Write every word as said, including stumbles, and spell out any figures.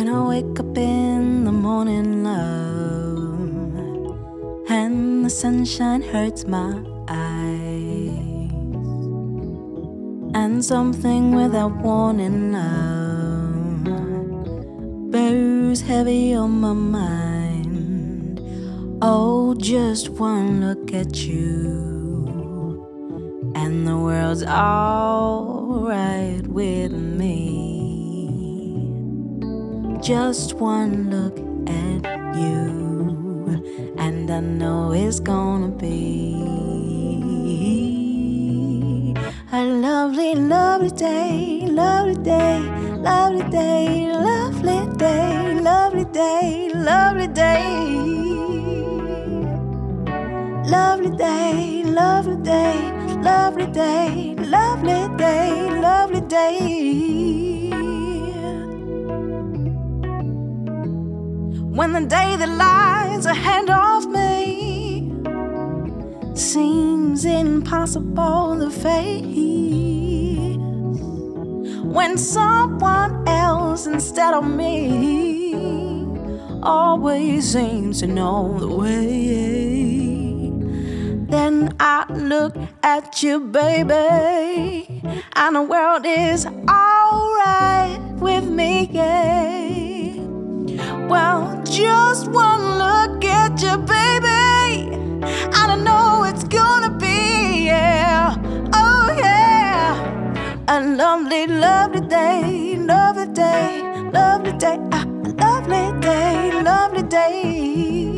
When I wake up in the morning, love, and the sunshine hurts my eyes, and something without warning, love, bears heavy on my mind. Oh, just one look at you, and the world's all right with me. Just one look at you, and I know it's gonna be a lovely, lovely day, lovely day, lovely day, lovely day, lovely day, lovely day, lovely day, lovely day, lovely day, lovely day, lovely day. When the day that lies ahead of me seems impossible to face, when someone else instead of me always seems to know the way, then I look at you, baby, and the world is all right with me, yeah. Well, just one look at you, baby, and I know it's gonna be, yeah, oh yeah, a lovely, lovely day, lovely day, lovely day, a lovely day, lovely day.